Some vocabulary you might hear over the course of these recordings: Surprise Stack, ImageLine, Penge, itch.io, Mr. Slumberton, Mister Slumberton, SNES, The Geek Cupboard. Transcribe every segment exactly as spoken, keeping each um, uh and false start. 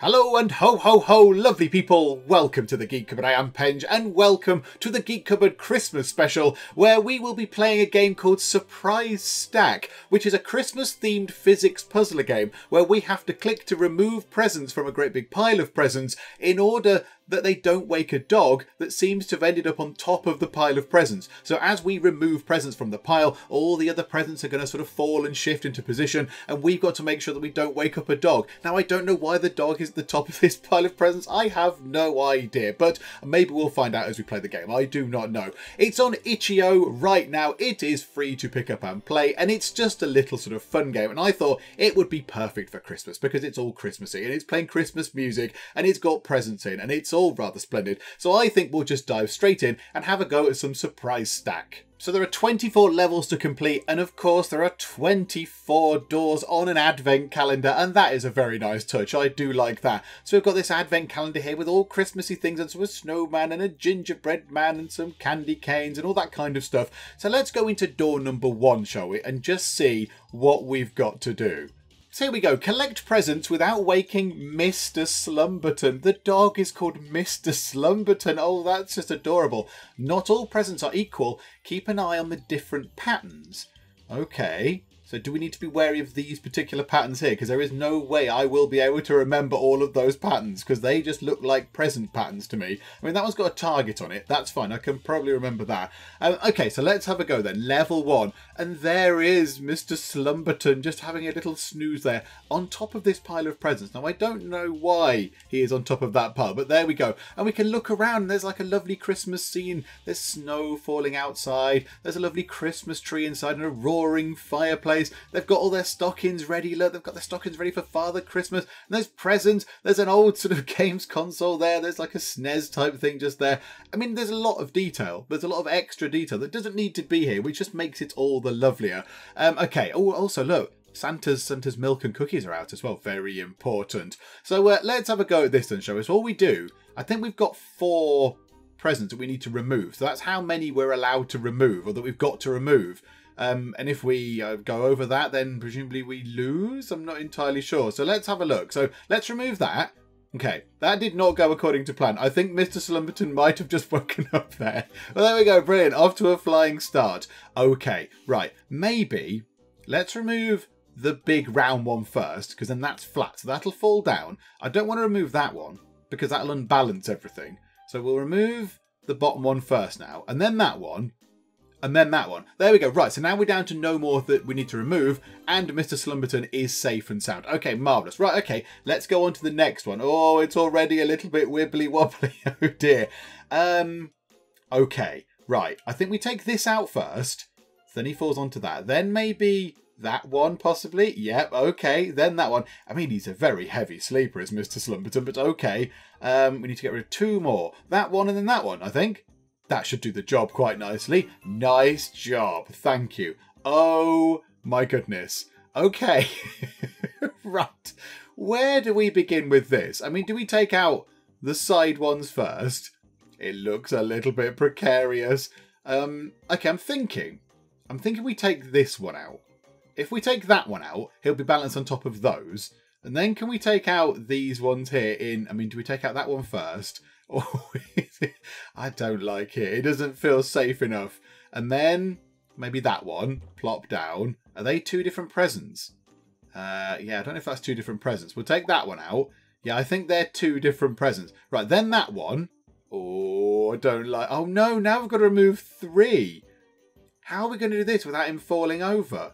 Hello and ho ho ho lovely people, welcome to The Geek Cupboard. I am Penge and welcome to The Geek Cupboard Christmas special where we will be playing a game called Surprise Stack, which is a Christmas themed physics puzzler game where we have to click to remove presents from a great big pile of presents in order that they don't wake a dog that seems to have ended up on top of the pile of presents. So as we remove presents from the pile, all the other presents are going to sort of fall and shift into position, and we've got to make sure that we don't wake up a dog. Now, I don't know why the dog is at the top of this pile of presents. I have no idea, but maybe we'll find out as we play the game. I do not know. It's on itch dot i o right now. It is free to pick up and play, and it's just a little sort of fun game, and I thought it would be perfect for Christmas because it's all Christmassy, and it's playing Christmas music, and it's got presents in, and it's all rather splendid. So I think we'll just dive straight in and have a go at some Surprise Stack. So there are twenty-four levels to complete, and of course there are twenty-four doors on an advent calendar, and that is a very nice touch. I do like that. So we've got this advent calendar here with all Christmassy things, and so a snowman and a gingerbread man and some candy canes and all that kind of stuff. So let's go into door number one, shall we, and just see what we've got to do. So here we go. Collect presents without waking Mister Slumberton. The dog is called Mister Slumberton. Oh, that's just adorable. Not all presents are equal. Keep an eye on the different patterns. Okay. So do we need to be wary of these particular patterns here? Because there is no way I will be able to remember all of those patterns, because they just look like present patterns to me. I mean, that one's got a target on it. That's fine. I can probably remember that. Um, okay, so let's have a go then. Level one. And there is Mister Slumberton just having a little snooze there on top of this pile of presents. Now, I don't know why he is on top of that pile, but there we go. And we can look around. And there's like a lovely Christmas scene. There's snow falling outside. There's a lovely Christmas tree inside and a roaring fireplace. They've got all their stockings ready. Look, they've got their stockings ready for Father Christmas. And there's presents. There's an old sort of games console there. There's like a S N E S type thing just there. I mean, there's a lot of detail. There's a lot of extra detail that doesn't need to be here, which just makes it all the lovelier. Um, okay. Oh, also look, Santa's Santa's milk and cookies are out as well. Very important. So uh, let's have a go at this then, shall we? So all we do, I think we've got four presents that we need to remove. So that's how many we're allowed to remove, or that we've got to remove. Um, and if we uh, go over that, then presumably we lose. I'm not entirely sure. So let's have a look. So let's remove that. Okay, that did not go according to plan. I think Mister Slumberton might have just woken up there. Well, there we go. Brilliant. Off to a flying start. Okay, right. Maybe let's remove the big round one first, because then that's flat. So that'll fall down. I don't want to remove that one because that'll unbalance everything. So we'll remove the bottom one first now, and then that one. And then that one. There we go. Right, so now we're down to no more that we need to remove, and Mister Slumberton is safe and sound. Okay, marvellous. Right, okay, let's go on to the next one. Oh, it's already a little bit wibbly-wobbly. Oh, dear. Um, okay, right. I think we take this out first. Then he falls onto that. Then maybe that one, possibly. Yep, okay. Then that one. I mean, he's a very heavy sleeper, is Mister Slumberton, but okay. Um, we need to get rid of two more. That one and then that one, I think. That should do the job quite nicely. Nice job. Thank you. Oh my goodness. Okay. Right. Where do we begin with this? I mean, do we take out the side ones first? It looks a little bit precarious. Um, okay, I'm thinking. I'm thinking we take this one out. If we take that one out, he'll be balanced on top of those. And then can we take out these ones here in... I mean, do we take out that one first? Oh, I don't like it. It doesn't feel safe enough. And then maybe that one, plop down. Are they two different presents? Uh, yeah, I don't know if that's two different presents. We'll take that one out. Yeah, I think they're two different presents. Right, then that one. Oh, I don't like... Oh, no, now we've got to remove three. How are we going to do this without him falling over?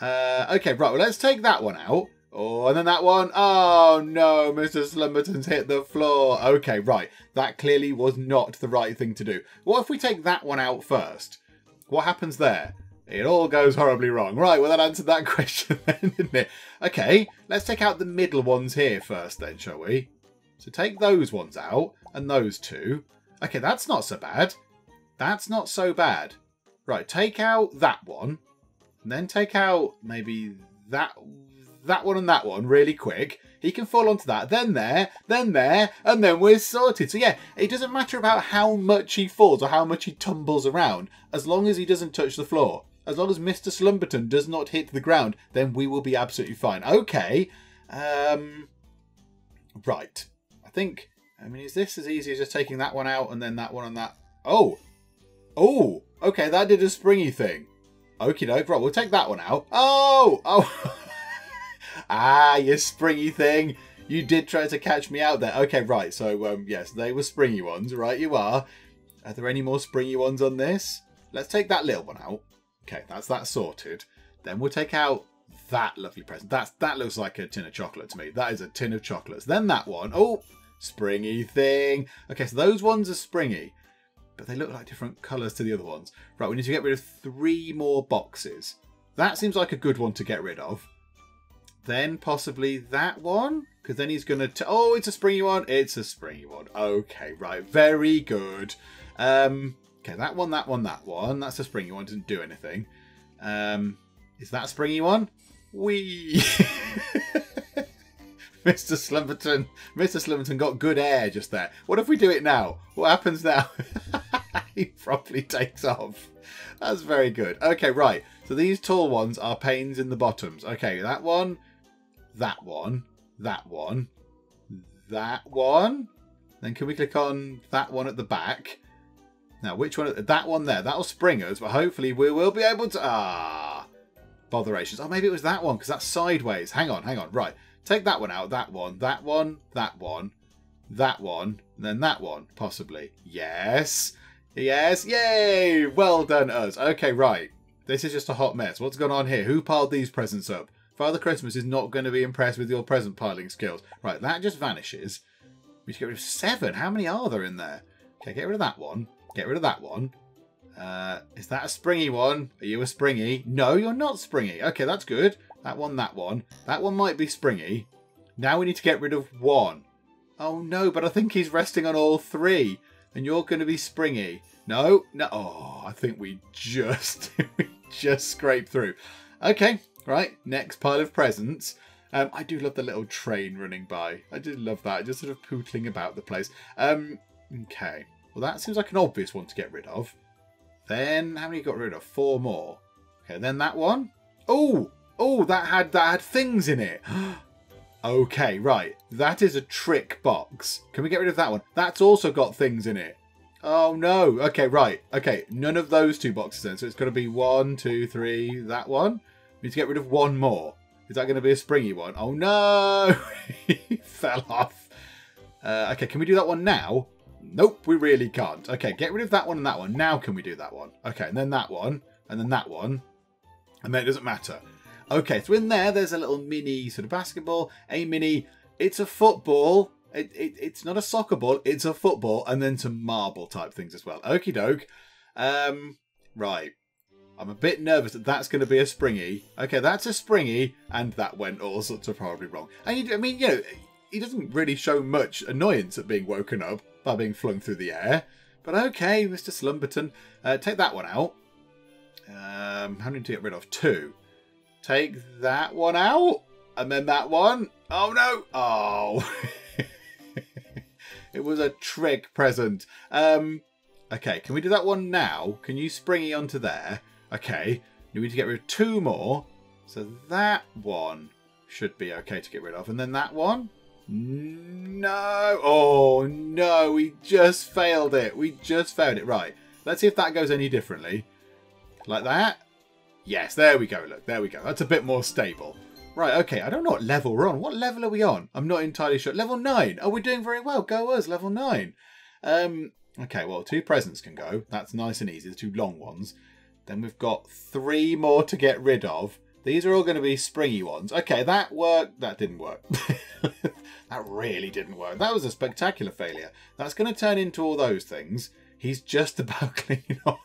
Uh, okay, right, well, let's take that one out. Oh, and then that one. Oh, no, Mister Slumberton's hit the floor. Okay, right. That clearly was not the right thing to do. What if we take that one out first? What happens there? It all goes horribly wrong. Right, well, that answered that question then, didn't it? Okay, let's take out the middle ones here first then, shall we? So take those ones out and those two. Okay, that's not so bad. That's not so bad. Right, take out that one. And then take out maybe that one. That one and that one really quick. He can fall onto that, then there, then there, and then we're sorted. So yeah, it doesn't matter about how much he falls or how much he tumbles around, as long as he doesn't touch the floor. As long as Mister Slumberton does not hit the ground, then we will be absolutely fine. Okay. Um, Right. I think... I mean, is this as easy as just taking that one out and then that one and that? Oh! Oh! Okay, that did a springy thing. Okie doke. Right, we'll take that one out. Oh! Oh! Ah, you springy thing. You did try to catch me out there. Okay, right. So, um, yes, they were springy ones. Right, you are. Are there any more springy ones on this? Let's take that little one out. Okay, that's that sorted. Then we'll take out that lovely present. That's, that looks like a tin of chocolate to me. That is a tin of chocolates. Then that one. Oh, springy thing. Okay, so those ones are springy. But they look like different colours to the other ones. Right, we need to get rid of three more boxes. That seems like a good one to get rid of. Then possibly that one, because then he's going to... Oh, it's a springy one. It's a springy one. Okay, right. Very good. Um, okay, that one, that one, that one. That's a springy one. Didn't do anything. Um, is that a springy one? Whee! Mister Slumberton. Mister Slumberton got good air just there. What if we do it now? What happens now? He probably takes off. That's very good. Okay, right. So these tall ones are pains in the bottoms. Okay, that one, that one, that one, that one. Then can we click on that one at the back? Now, which one? That one there. That'll spring us, but hopefully we will be able to... Ah, botherations. Oh, maybe it was that one because that's sideways. Hang on, hang on. Right. Take that one out. That one, that one, that one, that one, and then that one, possibly. Yes. Yes. Yay. Well done, us. Okay, right. This is just a hot mess. What's going on here? Who piled these presents up? Father Christmas is not going to be impressed with your present piling skills. Right, that just vanishes. We should get rid of seven. How many are there in there? Okay, get rid of that one. Get rid of that one. Uh, is that a springy one? Are you a springy? No, you're not springy. Okay, that's good. That one, that one. That one might be springy. Now we need to get rid of one. Oh, no, but I think he's resting on all three. And you're going to be springy. No, no. Oh, I think we just... just scrape through. Okay, right, next pile of presents. Um, I do love the little train running by. I do love that, just sort of pootling about the place. Um, okay, well that seems like an obvious one to get rid of. Then, how many got rid of? Four more. Okay, then that one. Oh, oh, that had, that had things in it. Okay, right, that is a trick box. Can we get rid of that one? That's also got things in it. Oh, no. Okay, right. Okay, none of those two boxes then. So it's going to be one, two, three, that one. We need to get rid of one more. Is that going to be a springy one? Oh, no. He fell off. Uh, okay, can we do that one now? Nope, we really can't. Okay, get rid of that one and that one. Now can we do that one? Okay, and then that one, and then that one. And then it doesn't matter. Okay, so in there, there's a little mini sort of basketball. A mini, it's a football. It, it, it's not a soccer ball, it's a football, and then some marble type things as well. Okie doke. Um, right. I'm a bit nervous that that's going to be a springy. Okay, that's a springy, and that went all sorts of horribly wrong. And you, I mean, you know, he doesn't really show much annoyance at being woken up by being flung through the air. But okay, Mister Slumberton, uh, take that one out. Um, how many to get rid of? Two. Take that one out, and then that one. Oh no! Oh. It was a trick present. Um, okay, can we do that one now? Can you springy onto there? Okay, we need to get rid of two more. So that one should be okay to get rid of. And then that one? No. Oh, no. We just failed it. We just failed it. Right. Let's see if that goes any differently. Like that? Yes, there we go. Look, there we go. That's a bit more stable. Right, okay, I don't know what level we're on. What level are we on? I'm not entirely sure. Level nine. Oh, we're doing very well. Go us, level nine. Um, okay, well, two presents can go. That's nice and easy, the two long ones. Then we've got three more to get rid of. These are all going to be springy ones. Okay, that worked. That didn't work. That really didn't work. That was a spectacular failure. That's going to turn into all those things. He's just about clean on.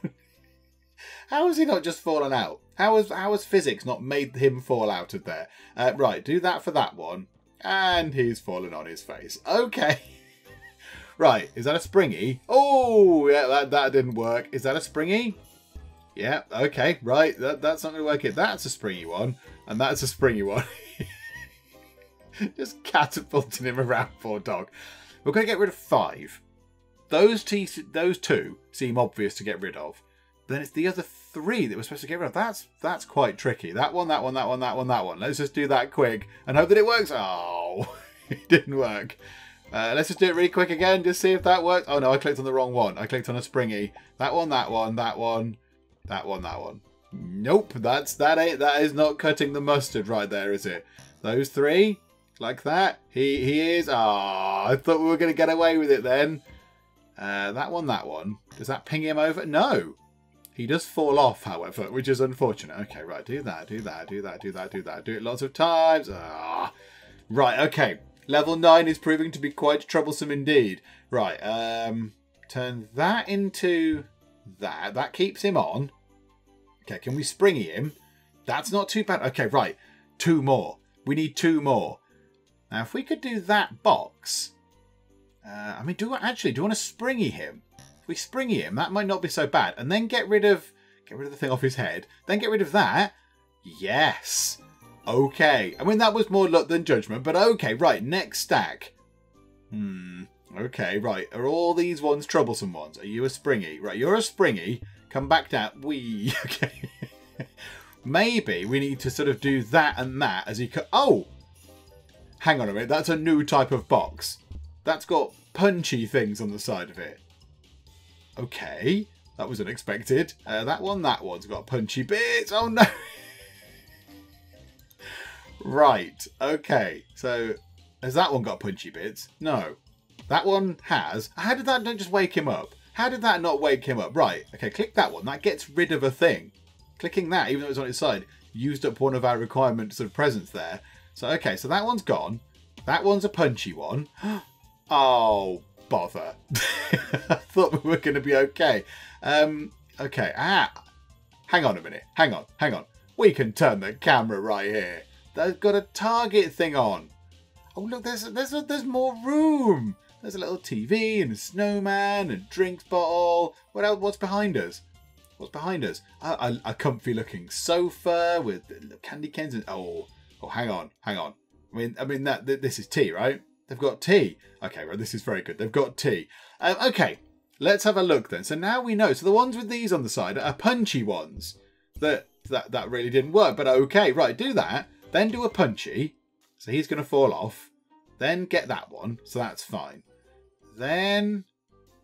How has he not just fallen out? How has, how has physics not made him fall out of there? Uh, right, do that for that one. And he's fallen on his face. Okay. Right, is that a springy? Oh, yeah, that, that didn't work. Is that a springy? Yeah, okay, right. That, that's not going to work here. That's a springy one. And that's a springy one. Just catapulting him around, poor dog. We're going to get rid of five. Those, t those two seem obvious to get rid of. Then it's the other three that we're supposed to get rid of. That's that's quite tricky. That one, that one, that one, that one, that one. Let's just do that quick and hope that it works. Oh, It didn't work. Uh, let's just do it really quick again. Just see if that works. Oh no, I clicked on the wrong one. I clicked on a springy. That one, that one, that one, that one, that one. Nope, that's that ain't that is not cutting the mustard right there, is it? Those three, like that. He he is. Ah, oh, I thought we were gonna get away with it then. Uh, that one, that one. Does that ping him over? No. He does fall off, however, which is unfortunate. Okay, right. Do that. Do that. Do that. Do that. Do that. Do it lots of times. Ah. Right. Okay. Level nine is proving to be quite troublesome indeed. Right, um, turn that into that. That keeps him on. Okay, can we springy him? That's not too bad. Okay, right, two more. We need two more. Now, if we could do that box, uh, I mean, do I actually, do you want to springy him? If we springy him, that might not be so bad. And then get rid of, get rid of the thing off his head. Then get rid of that. Yes. Okay, I mean, that was more luck than judgment, but okay, right, next stack. Hmm, okay, right, are all these ones troublesome ones? Are you a springy? Right, you're a springy, come back down, wee, okay. Maybe we need to sort of do that and that as you cut. Oh, hang on a minute, that's a new type of box. That's got punchy things on the side of it. Okay, that was unexpected. Uh, that one, that one's got punchy bits, oh no. Right, okay, so has that one got punchy bits? No, that one has. How did that not just wake him up? How did that not wake him up? Right, okay, click that one. That gets rid of a thing. Clicking that, even though it's on its side, used up one of our requirements of presence there. So, okay, so that one's gone. That one's a punchy one. Oh, bother. I thought we were going to be okay. Um, okay, ah, hang on a minute. Hang on, hang on. We can turn the camera right here. That's got a target thing on. Oh look, there's there's a, there's more room. There's a little T V and a snowman and a drinks bottle. What else? What's behind us? What's behind us? A, a, a comfy looking sofa with candy canes and oh oh hang on hang on. I mean I mean that th this is tea, right? They've got tea. Okay, well this is very good. They've got tea. Um, okay, let's have a look then. So now we know. So the ones with these on the side are punchy ones. That that that really didn't work. But okay, right, do that. Then do a punchy, so he's going to fall off. Then get that one, so that's fine. Then,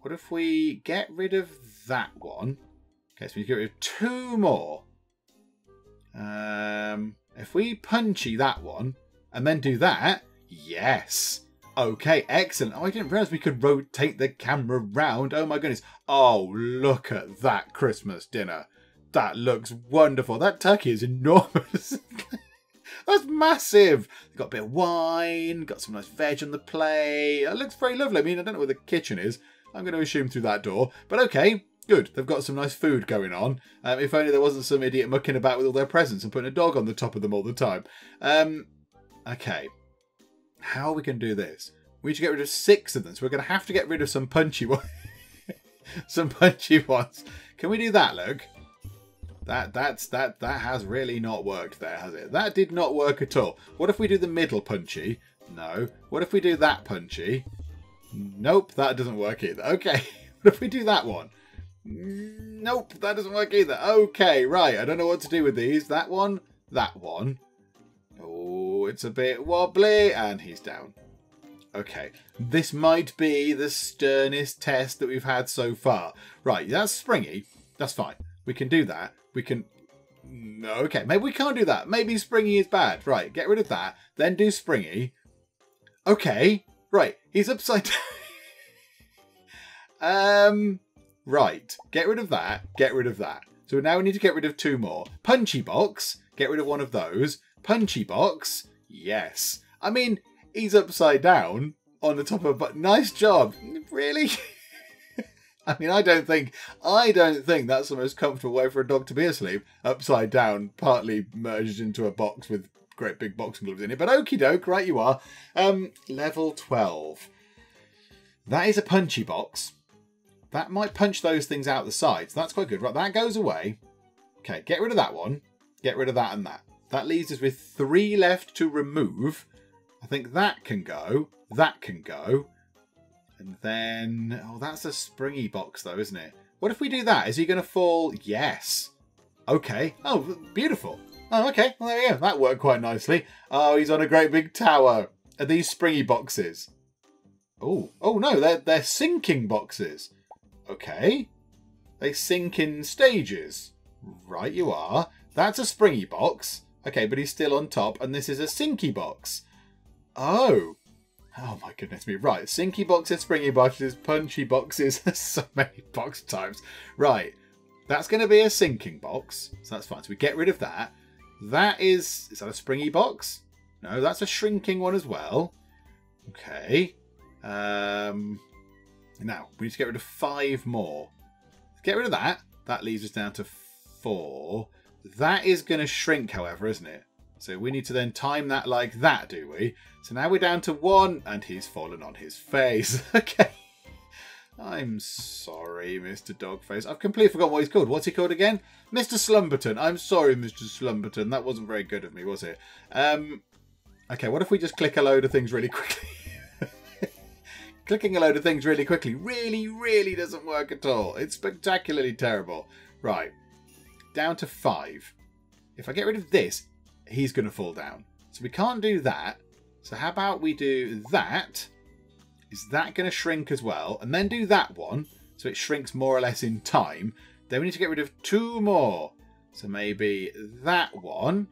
what if we get rid of that one? Okay, so we get rid of two more. Um, if we punchy that one, and then do that, yes. Okay, excellent. Oh, I didn't realise we could rotate the camera round. Oh my goodness. Oh, look at that Christmas dinner. That looks wonderful. That turkey is enormous. That's massive. Got a bit of wine, got some nice veg on the plate. It looks very lovely. I mean, I don't know where the kitchen is. I'm going to assume through that door. But okay, good. They've got some nice food going on. Um, if only there wasn't some idiot mucking about with all their presents and putting a dog on the top of them all the time. Um, okay. How are we going to do this? We need to get rid of six of them. So we're going to have to get rid of some punchy ones. some punchy ones. Can we do that, Luke? That that's that that has really not worked there, has it? That did not work at all. What if we do the middle punchy? No. What if we do that punchy? Nope, that doesn't work either. Okay. What if we do that one? Nope, that doesn't work either. Okay, right. I don't know what to do with these. That one, that one. Oh, it's a bit wobbly, and he's down. Okay, this might be the sternest test that we've had so far. Right, that's springy. That's fine. We can do that. We can... Okay, maybe we can't do that. Maybe springy is bad. Right, get rid of that. Then do springy. Okay. Right, he's upside down. um, right, get rid of that. Get rid of that. So now we need to get rid of two more. Punchy box. Get rid of one of those. Punchy box. Yes. I mean, he's upside down on the top of... But nice job. Really? I mean, I don't think, I don't think that's the most comfortable way for a dog to be asleep. Upside down, partly merged into a box with great big boxing gloves in it. But okie doke, right you are. Um, level twelve. That is a punchy box. That might punch those things out the sides. That's quite good. Right, that goes away. Okay, get rid of that one. Get rid of that and that. That leaves us with three left to remove. I think that can go. That can go. And then, oh, that's a springy box though, isn't it? What if we do that? Is he going to fall? Yes. Okay. Oh, beautiful. Oh, okay. Well, there we go. That worked quite nicely. Oh, he's on a great big tower. are these springy boxes? Oh, oh no, they're, they're sinking boxes. Okay. They sink in stages. Right you are. That's a springy box. Okay, but he's still on top, and this is a sinky box. Oh. Oh my goodness me. Right, sinky boxes, springy boxes, punchy boxes. So many box types. Right. That's going to be a sinking box. So that's fine. So we get rid of that. That is... Is that a springy box? No, that's a shrinking one as well. Okay. Um, now, we need to get rid of five more. Get rid of that. That leaves us down to four. That is going to shrink, however, isn't it? So we need to then time that like that, do we? So now we're down to one, and he's fallen on his face. Okay. I'm sorry, Mister Dogface. I've completely forgotten what he's called. What's he called again? Mister Slumberton. I'm sorry, Mister Slumberton. That wasn't very good of me, was it? Um, okay, what if we just click a load of things really quickly? Clicking a load of things really quickly really, really doesn't work at all. It's spectacularly terrible. Right, down to five. If I get rid of this, he's going to fall down. So we can't do that. So how about we do that? Is that going to shrink as well? And then do that one, so it shrinks more or less in time. Then we need to get rid of two more. So maybe that one.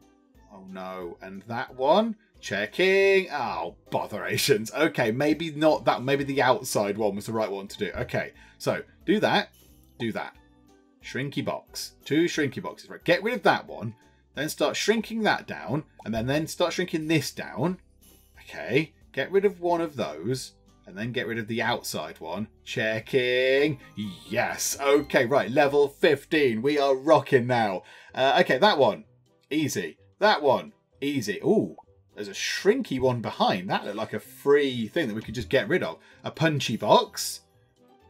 Oh no, and that one. Checking. Oh, botherations. Okay, maybe not that. Maybe the outside one was the right one to do. Okay, so do that. Do that. Shrinky box. Two shrinky boxes. Right, get rid of that one. Then start shrinking that down. And then, then start shrinking this down. Okay, get rid of one of those. And then get rid of the outside one. Checking. Yes. Okay, right. Level fifteen. We are rocking now. Uh, okay, that one. Easy. That one. Easy. Ooh. There's a shrinky one behind. That looked like a free thing that we could just get rid of. A punchy box.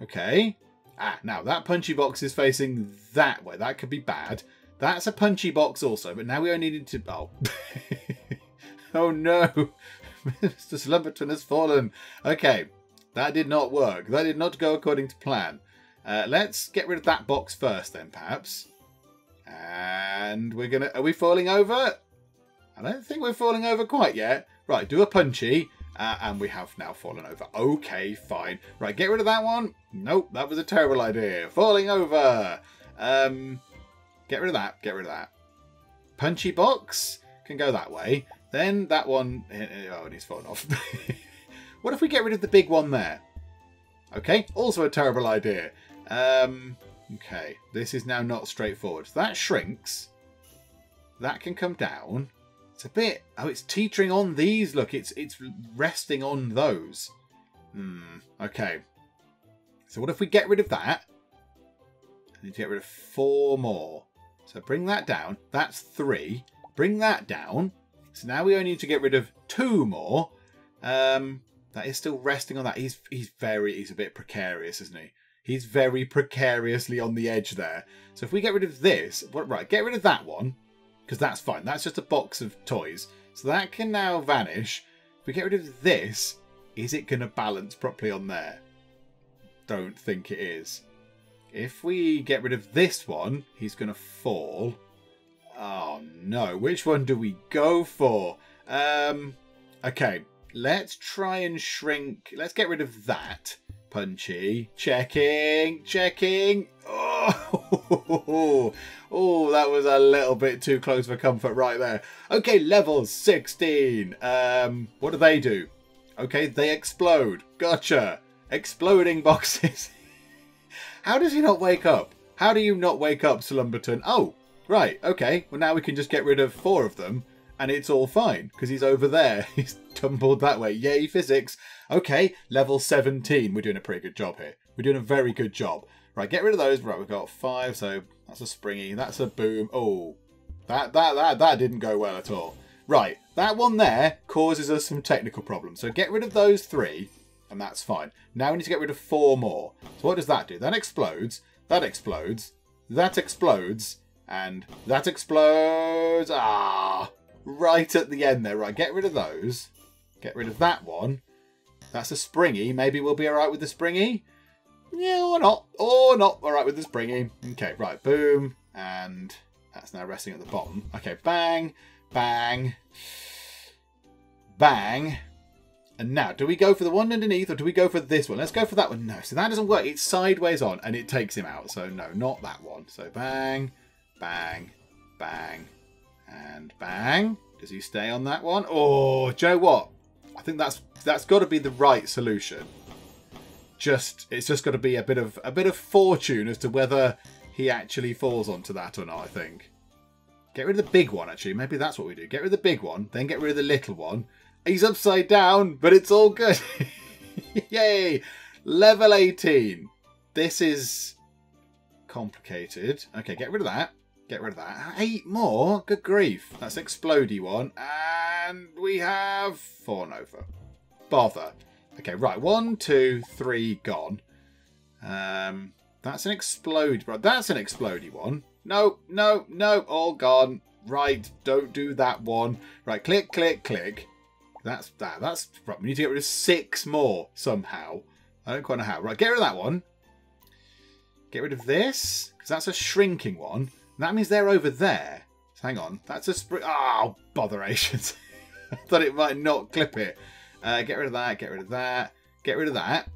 Okay. Ah, now that punchy box is facing that way. That could be bad. That's a punchy box also, but now we only need to... Oh, oh no. Mister Slumberton has fallen. Okay. That did not work. That did not go according to plan. Uh, let's get rid of that box first then, perhaps. And we're going to... Are we falling over? I don't think we're falling over quite yet. Right, do a punchy. Uh, and we have now fallen over. Okay, fine. Right, get rid of that one. Nope, that was a terrible idea. Falling over. Um, get rid of that. Get rid of that. Punchy box can go that way. Then that one... Oh, and he's fallen off. What if we get rid of the big one there? Okay, also a terrible idea. Um, okay, this is now not straightforward. So that shrinks. That can come down. It's a bit... Oh, it's teetering on these. Look, it's it's resting on those. Hmm. Okay. So what if we get rid of that? I need to get rid of four more. So bring that down. That's three. Bring that down. So now we only need to get rid of two more. Um, that is still resting on that. He's he's very... He's a bit precarious, isn't he? He's very precariously on the edge there. So if we get rid of this... What, right, get rid of that one. Because that's fine. That's just a box of toys. So that can now vanish. If we get rid of this, is it going to balance properly on there? Don't think it is. If we get rid of this one, he's going to fall. Oh no. Which one do we go for? Um, okay. Let's try and shrink. Let's get rid of that. Punchy. Checking. Checking. Oh, oh, that was a little bit too close for comfort right there. Okay, level sixteen. Um, what do they do? Okay, they explode. Gotcha. Exploding boxes. How does he not wake up? How do you not wake up, Slumberton? Oh, right. Okay. Well, now we can just get rid of four of them and it's all fine because he's over there. He's tumbled that way. Yay, physics. Okay, level seventeen. We're doing a pretty good job here. We're doing a very good job. Right, get rid of those. Right, we've got five, so that's a springy. That's a boom. Oh, that, that, that, that didn't go well at all. Right, that one there causes us some technical problems. So get rid of those three, and that's fine. Now we need to get rid of four more. So what does that do? That explodes. That explodes. That explodes. And that explodes. Ah, right at the end there. Right, get rid of those. Get rid of that one. That's a springy. Maybe we'll be all right with the springy. Yeah, or not. Or not. All right with the springy. Okay, right. Boom. And that's now resting at the bottom. Okay, bang. Bang. Bang. And now, do we go for the one underneath or do we go for this one? Let's go for that one. No, so that doesn't work. It's sideways on and it takes him out. So no, not that one. So bang, bang, bang, and bang. Does he stay on that one? Oh, do you know what? I think that's that's got to be the right solution. Just it's just got to be a bit of a bit of fortune as to whether he actually falls onto that or not. I think. Get rid of the big one. Actually, maybe that's what we do. Get rid of the big one, then get rid of the little one. He's upside down, but it's all good. Yay! Level eighteen. This is complicated. Okay, get rid of that. Get rid of that. Eight more? Good grief. That's explodey one. And we have fallen over. Bother. Okay, right. One, two, three, gone. Um, that's an explode, bro. That's an explodey one. No, no, no. All gone. Right. Don't do that one. Right. Click, click, click. That's that. That's right. We need to get rid of six more somehow. I don't quite know how. Right, get rid of that one. Get rid of this because that's a shrinking one. That means they're over there. So hang on. That's a spring. Oh, botherations! I thought it might not clip it. Uh, get rid of that. Get rid of that. Get rid of that.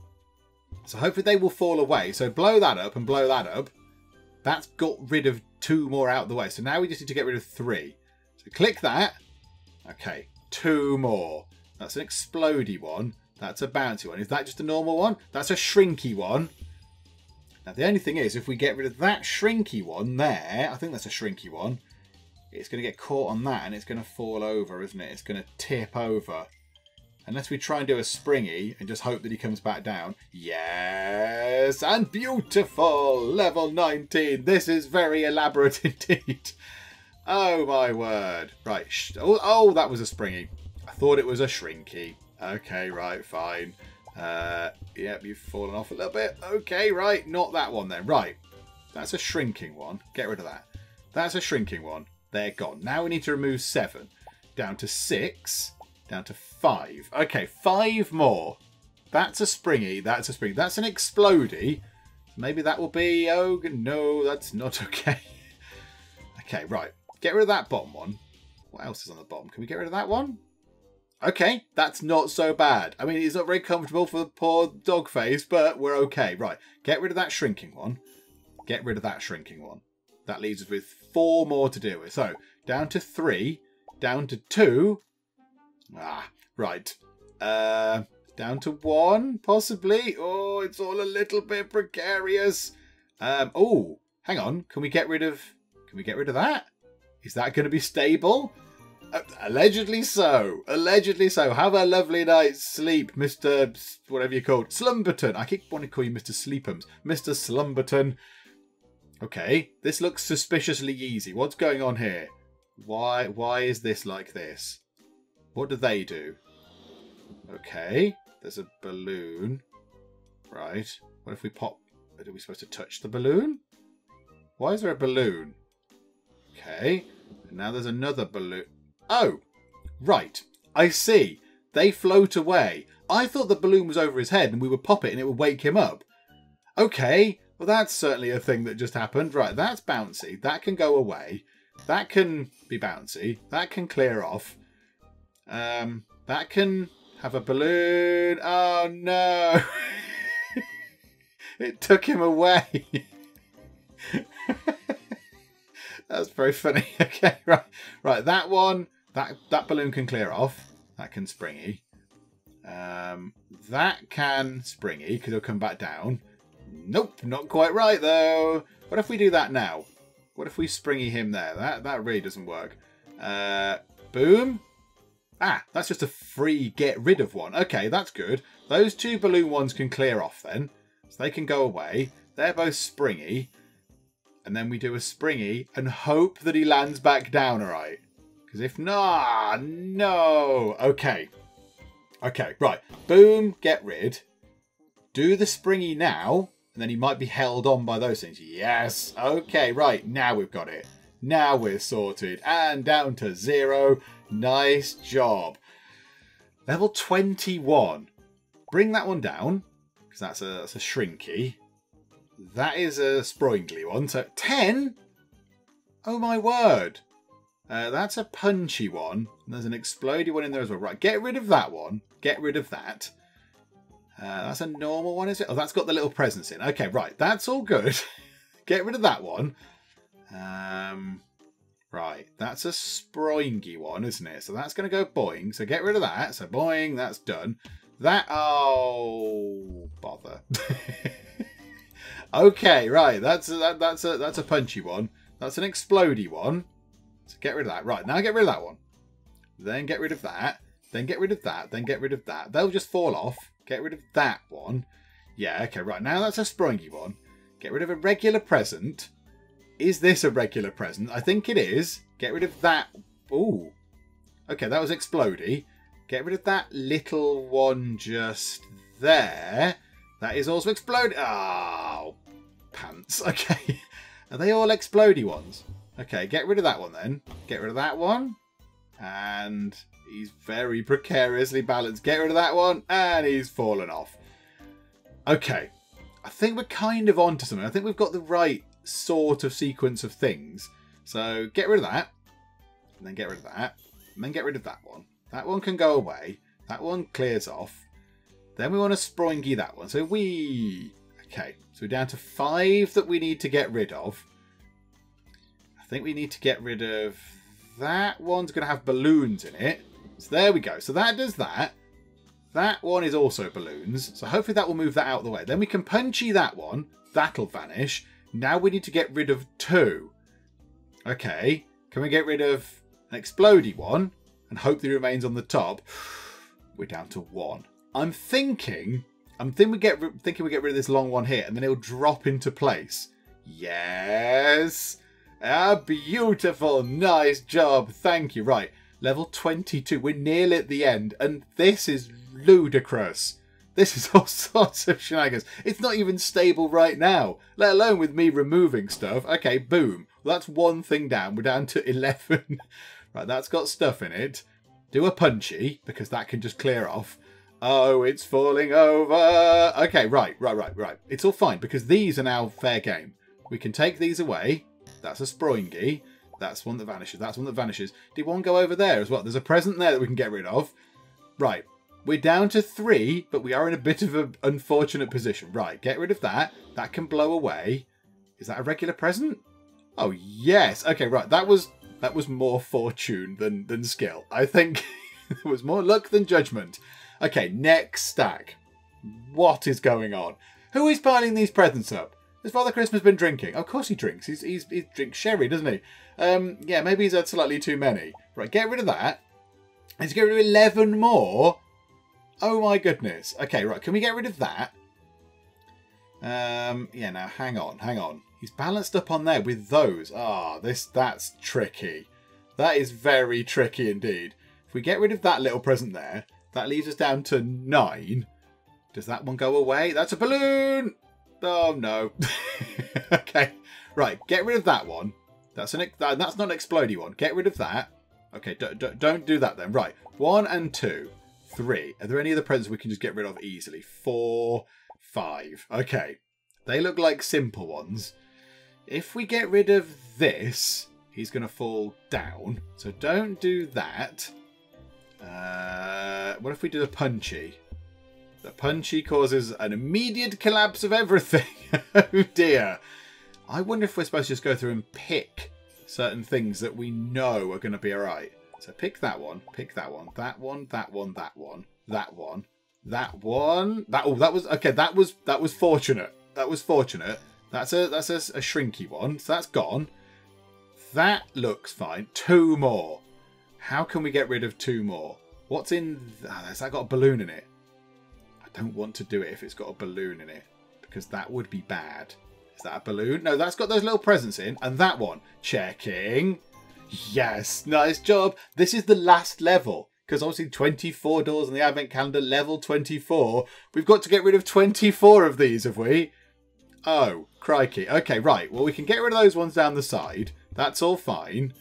So hopefully they will fall away. So blow that up and blow that up. That's got rid of two more out of the way. So now we just need to get rid of three. So click that. Okay. Two more. That's an explodey one. That's a bouncy one. Is that just a normal one? That's a shrinky one. Now, the only thing is, if we get rid of that shrinky one there, I think that's a shrinky one, it's going to get caught on that and it's going to fall over, isn't it? It's going to tip over. Unless we try and do a springy and just hope that he comes back down. Yes, and beautiful. Level nineteen. This is very elaborate indeed. Oh my word. Right. Oh, oh, that was a springy. I thought it was a shrinky. Okay, right, fine. Uh, yep, you've fallen off a little bit. Okay, right. Not that one then. Right. That's a shrinking one. Get rid of that. That's a shrinking one. They're gone. Now we need to remove seven. Down to six. Down to five. Okay, five more. That's a springy. That's a springy. That's an explodey. Maybe that will be... Oh, no, that's not okay. Okay, right. Get rid of that bottom one. What else is on the bottom? Can we get rid of that one? Okay, that's not so bad. I mean, it's not very comfortable for the poor dog face, but we're okay. Right, get rid of that shrinking one. Get rid of that shrinking one. That leaves us with four more to deal with. So, down to three, down to two. Ah, right. Uh, down to one, possibly. Oh, it's all a little bit precarious. Um, oh, hang on. Can we get rid of... Can we get rid of that? Is that going to be stable? Uh, allegedly so. Allegedly so. Have a lovely night's sleep, Mister whatever you're called. Slumberton. I keep wanting to call you Mister Sleepums. Mister Slumberton. Okay. This looks suspiciously easy. What's going on here? Why, why is this like this? What do they do? Okay. There's a balloon. Right. What if we pop... Are we supposed to touch the balloon? Why is there a balloon? Okay, and now there's another balloon. Oh, right. I see. They float away. I thought the balloon was over his head and we would pop it and it would wake him up. Okay, well that's certainly a thing that just happened. Right, that's bouncy. That can go away. That can be bouncy. That can clear off. Um, that can have a balloon. Oh no. It took him away. That's very funny. Okay, right. Right, that one, that that balloon can clear off. That can springy. Um, that can springy, because it'll come back down. Nope, not quite right, though. What if we do that now? What if we springy him there? That, that really doesn't work. Uh, boom. Ah, that's just a free get rid of one. Okay, that's good. Those two balloon ones can clear off then. So they can go away. They're both springy. And then we do a springy and hope that he lands back down all right. Because if not, no. Okay. Okay, right. Boom, get rid. Do the springy now. And then he might be held on by those things. Yes. Okay, right. Now we've got it. Now we're sorted. And down to zero. Nice job. Level twenty-one. Bring that one down. Because that's a, that's a shrinky. That is a springly one. So ten? Oh my word. Uh, that's a punchy one. And there's an explodey one in there as well. Right, get rid of that one. Get rid of that. Uh, that's a normal one, is it? Oh, that's got the little presents in. Okay, right. That's all good. Get rid of that one. Um, right. That's a sproingy one, isn't it? So that's going to go boing. So get rid of that. So boing. That's done. That... Oh, bother. Okay, right. That's a, that, that's a, that's a punchy one. That's an explodey one. So get rid of that. Right, now get rid of that one. Then get rid of that. Then get rid of that. Then get rid of that. They'll just fall off. Get rid of that one. Yeah, okay, right. Now that's a springy one. Get rid of a regular present. Is this a regular present? I think it is. Get rid of that. Ooh. Okay, that was explodey. Get rid of that little one just there. That is also explodey. Oh, pants. Okay. Are they all explodey ones? Okay, get rid of that one then. Get rid of that one. And he's very precariously balanced. Get rid of that one. And he's fallen off. Okay. I think we're kind of onto something. I think we've got the right sort of sequence of things. So get rid of that. And then get rid of that. And then get rid of that one. That one can go away. That one clears off. Then we want to springy that one. So we... Okay. So we're down to five that we need to get rid of. I think we need to get rid of that one's going to have balloons in it. So there we go. So that does that. That one is also balloons. So hopefully that will move that out of the way. Then we can punchy that one. That'll vanish. Now we need to get rid of two. Okay. Can we get rid of an explodey one and hope that it remains on the top? We're down to one. I'm thinking, I'm thinking we get thinking we get rid of this long one here and then it'll drop into place. Yes. Ah, beautiful. Nice job. Thank you. Right. Level twenty-two. We're nearly at the end. And this is ludicrous. This is all sorts of shenanigans. It's not even stable right now, let alone with me removing stuff. Okay, boom. Well, that's one thing down. We're down to eleven. Right, that's got stuff in it. Do a punchy, because that can just clear off. Oh, it's falling over. Okay, right, right, right, right. It's all fine, because these are now fair game. We can take these away. That's a sproingy. That's one that vanishes. That's one that vanishes. Did one go over there as well? There's a present there that we can get rid of. Right. We're down to three, but we are in a bit of an unfortunate position. Right. Get rid of that. That can blow away. Is that a regular present? Oh, yes. Okay, right. That was that was more fortune than, than skill. I think it was more luck than judgment. Okay, next stack. What is going on? Who is piling these presents up? Has Father Christmas been drinking? Of course he drinks. He's, he's, he drinks sherry, doesn't he? Um, yeah, maybe he's had slightly too many. Right, get rid of that. Let's get rid of eleven more. Oh my goodness. Okay, right, can we get rid of that? Um, yeah, now hang on, hang on. He's balanced up on there with those. Ah, oh, this that's tricky. That is very tricky indeed. If we get rid of that little present there, that leaves us down to nine. Does that one go away? That's a balloon! Oh, no. Okay. Right. Get rid of that one. That's an that, that's not an explodey one. Get rid of that. Okay. Don't, don't do that then. Right. One and two. Three. Are there any other presents we can just get rid of easily? Four. Five. Okay. They look like simple ones. If we get rid of this, he's going to fall down. So don't do that. Uh, what if we do a punchy? The punchy causes an immediate collapse of everything. Oh dear. I wonder if we're supposed to just go through and pick certain things that we know are going to be alright. So pick that one, pick that one, that one, that one, that one, that one, that one, that oh that was okay, that was that was fortunate. That was fortunate. That's a that's a, a shrinky one, so that's gone. That looks fine. Two more. How can we get rid of two more? What's in ah, has that got a balloon in it? Don't want to do it if it's got a balloon in it, because that would be bad. Is that a balloon? No, that's got those little presents in, and that one. Checking. Yes, nice job. This is the last level, because obviously twenty-four doors on the advent calendar, level twenty-four. We've got to get rid of twenty-four of these, have we? Oh, crikey. Okay, right. Well, we can get rid of those ones down the side. That's all fine.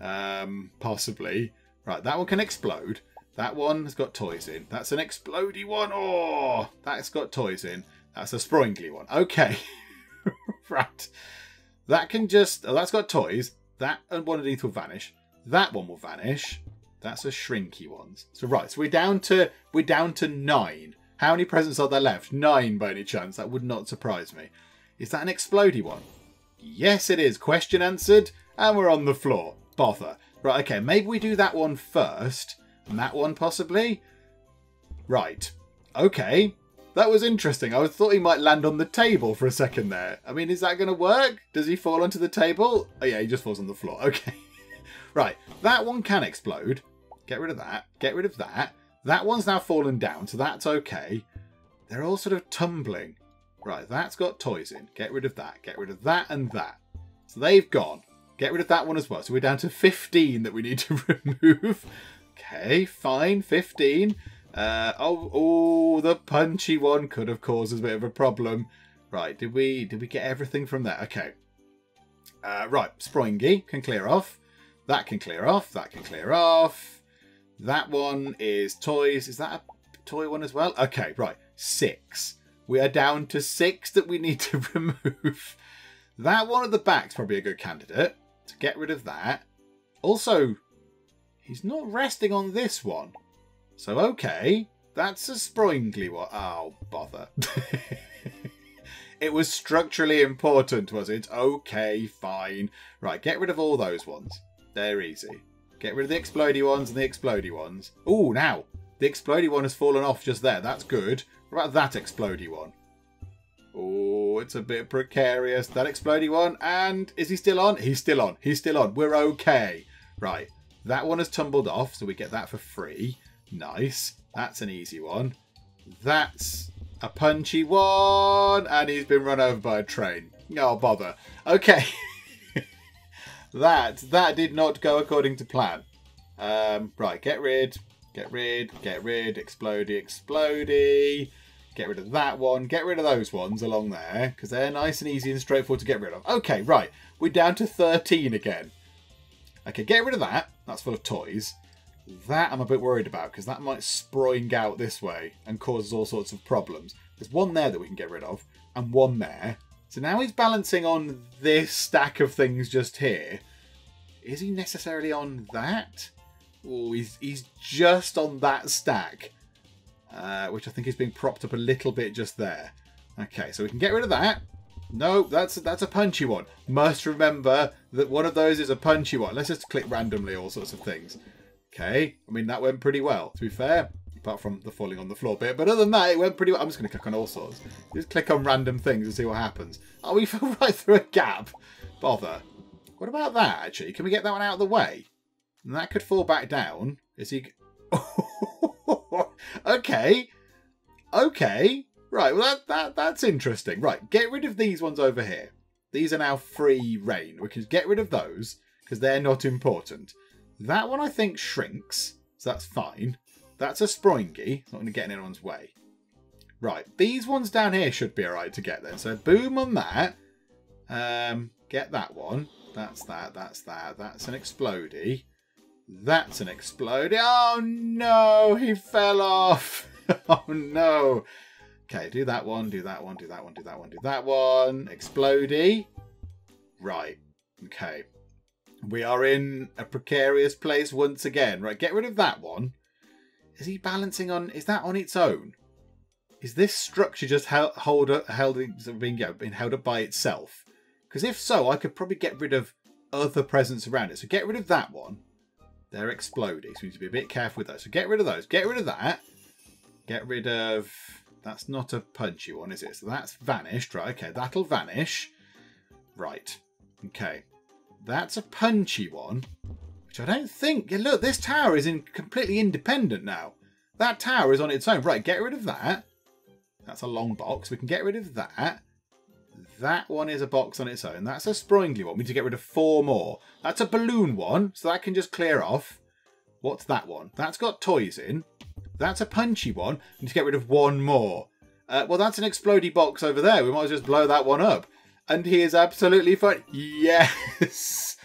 Um, possibly. Right, that one can explode. That one has got toys in. That's an explodey one. Oh, that's got toys in. That's a sproingly one. Okay. Right. That can just... Oh, that's got toys. That and one underneath will vanish. That one will vanish. That's a shrinky one. So right, so we're down to we're down to nine. How many presents are there left? Nine by any chance. That would not surprise me. Is that an explodey one? Yes, it is. Question answered. And we're on the floor. Bother. Right, okay. Maybe we do that one first. And that one possibly. Right. Okay. That was interesting. I thought he might land on the table for a second there. I mean, is that going to work? Does he fall onto the table? Oh yeah, he just falls on the floor. Okay. Right. That one can explode. Get rid of that. Get rid of that. That one's now fallen down, so that's okay. They're all sort of tumbling. Right, that's got toys in. Get rid of that. Get rid of that and that. So they've gone. Get rid of that one as well. So we're down to fifteen that we need to remove. Okay, fine. fifteen. Uh, oh, oh, the punchy one could have caused us a bit of a problem. Right, did we did we get everything from there? Okay. Uh, right, Sproingy can clear off. That can clear off. That can clear off. That one is toys. Is that a toy one as well? Okay, right. Six. We are down to six that we need to remove. That one at the back's probably a good candidate. So get rid of that. Also, he's not resting on this one. So, okay. That's a Sproingly one. Oh, bother. It was structurally important, was it? Okay, fine. Right, get rid of all those ones. They're easy. Get rid of the explodey ones and the explodey ones. Ooh, now. The explodey one has fallen off just there. That's good. What about that explodey one? Oh, it's a bit precarious. That explodey one. And is he still on? He's still on. He's still on. We're okay. Right. That one has tumbled off, so we get that for free. Nice. That's an easy one. That's a punchy one. And he's been run over by a train. Oh, bother. Okay. That, that did not go according to plan. Um, right, get rid, get rid, get rid, explodey, explodey. Get rid of that one. Get rid of those ones along there because they're nice and easy and straightforward to get rid of. Okay, right. We're down to thirteen again. Okay, get rid of that. That's full of toys. That I'm a bit worried about because that might sproing out this way and cause us all sorts of problems. There's one there that we can get rid of and one there. So now he's balancing on this stack of things just here. Is he necessarily on that? Oh, he's, he's just on that stack. Uh, which I think is being propped up a little bit just there. Okay, so we can get rid of that. No, that's, that's a punchy one. Must remember that one of those is a punchy one. Let's just click randomly, all sorts of things. Okay, I mean, that went pretty well, to be fair. Apart from the falling on the floor bit. But other than that, it went pretty well. I'm just going to click on all sorts. Just click on random things and see what happens. Oh, we fell right through a gap. Bother. What about that, actually? Can we get that one out of the way? And that could fall back down. Is he... okay. Okay. Right, well, that, that that's interesting. Right, get rid of these ones over here. These are now free reign. We can get rid of those because they're not important. That one, I think, shrinks. So that's fine. That's a Sproingy. It's not going to get in anyone's way. Right. These ones down here should be all right to get then. So boom on that. Um, get that one. That's that. That's that. That's an explodey. That's an explodey. Oh, no. He fell off. Oh, no. Okay. Do that one. Do that one. Do that one. Do that one. Do that one. Explodey. Right. Okay. We are in a precarious place once again. Right. Get rid of that one. Is he balancing on... Is that on its own? Is this structure just held, hold, held, being, you know, being held up by itself? Because if so, I could probably get rid of other presents around it. So get rid of that one. They're exploding. So we need to be a bit careful with those. So get rid of those. Get rid of that. Get rid of... That's not a punchy one, is it? So that's vanished. Right, okay. That'll vanish. Right. Okay. That's a punchy one. I don't think... Yeah, look, this tower is in completely independent now. That tower is on its own. Right, get rid of that. That's a long box. We can get rid of that. That one is a box on its own. That's a Sproingly one. We need to get rid of four more. That's a balloon one, so that can just clear off. What's that one? That's got toys in. That's a punchy one. We need to get rid of one more. Uh, well, that's an explodey box over there. We might as well just blow that one up. And he is absolutely fine. Yes!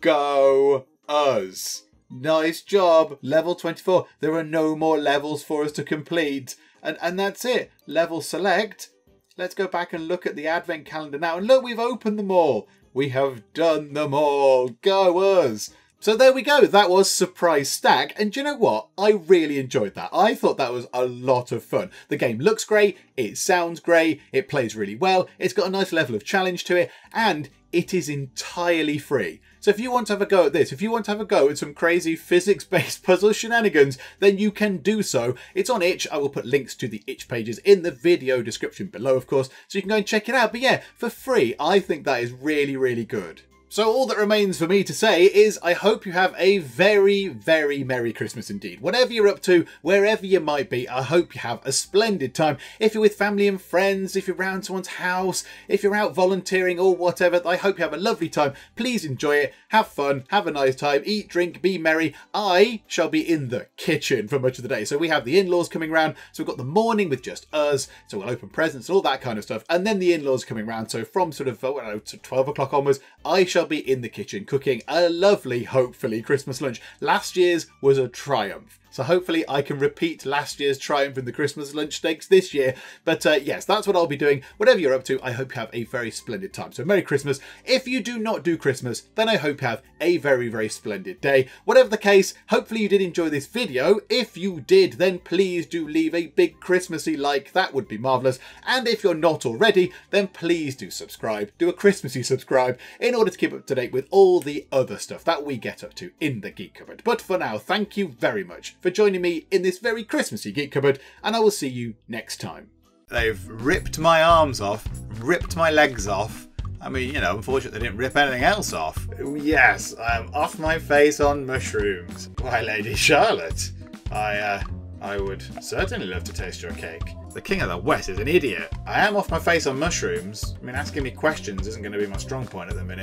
Go! Us. Nice job. Level twenty-four. There are no more levels for us to complete. And and that's it. Level select. Let's go back and look at the advent calendar now. And look, we've opened them all. We have done them all. Go us. So there we go, that was Surprise Stack, and do you know what? I really enjoyed that. I thought that was a lot of fun. The game looks great, it sounds great, it plays really well, it's got a nice level of challenge to it, and it is entirely free. So if you want to have a go at this, if you want to have a go at some crazy physics-based puzzle shenanigans, then you can do so. It's on Itch. I will put links to the Itch pages in the video description below, of course, so you can go and check it out. But yeah, for free, I think that is really, really good. So all that remains for me to say is I hope you have a very, very Merry Christmas indeed. Whatever you're up to, wherever you might be, I hope you have a splendid time. If you're with family and friends, if you're around someone's house, if you're out volunteering or whatever, I hope you have a lovely time. Please enjoy it, have fun, have a nice time, eat, drink, be merry. I shall be in the kitchen for much of the day. So we have the in-laws coming round, so we've got the morning with just us, so we'll open presents and all that kind of stuff. And then the in-laws coming round, so from sort of know, twelve o'clock onwards, I shall be in the kitchen cooking a lovely, hopefully, Christmas lunch. Last year's was a triumph. So hopefully I can repeat last year's triumph in the Christmas lunch stakes this year. But uh, yes, that's what I'll be doing. Whatever you're up to, I hope you have a very splendid time. So Merry Christmas. If you do not do Christmas, then I hope you have a very, very splendid day. Whatever the case, hopefully you did enjoy this video. If you did, then please do leave a big Christmassy like. That would be marvellous. And if you're not already, then please do subscribe. Do a Christmassy subscribe in order to keep up to date with all the other stuff that we get up to in the Geek Cupboard. But for now, thank you very much for joining me in this very Christmassy Geek Cupboard, and I will see you next time. They've ripped my arms off, ripped my legs off. I mean, you know, unfortunately they didn't rip anything else off. Yes, I'm off my face on mushrooms. Why, Lady Charlotte, I, uh, I would certainly love to taste your cake. The King of the West is an idiot. I am off my face on mushrooms. I mean, asking me questions isn't going to be my strong point at the minute.